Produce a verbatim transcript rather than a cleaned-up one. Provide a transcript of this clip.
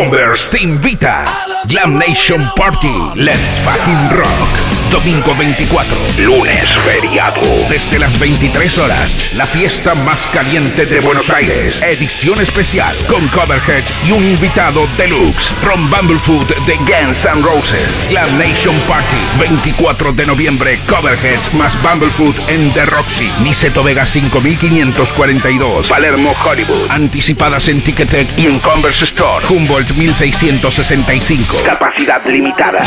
Converse te invita. Glamnation Party. Let's fucking rock. Domingo veinticuatro. Lunes feriado. Desde las veintitrés horas. La fiesta más caliente de Buenos Aires. Edición especial con Coverheads y un invitado deluxe from Bumblefoot de Guns N' Roses. Glamnation Party. veinticuatro de noviembre. Coverheads más Bumblefoot en The Roxy. Niceto Vega cinco mil quinientos cuarenta y dos. Palermo Hollywood. Anticipadas en Ticketek y en Converse Store. Humboldt mil seiscientos sesenta y cinco. Capacidad limitada.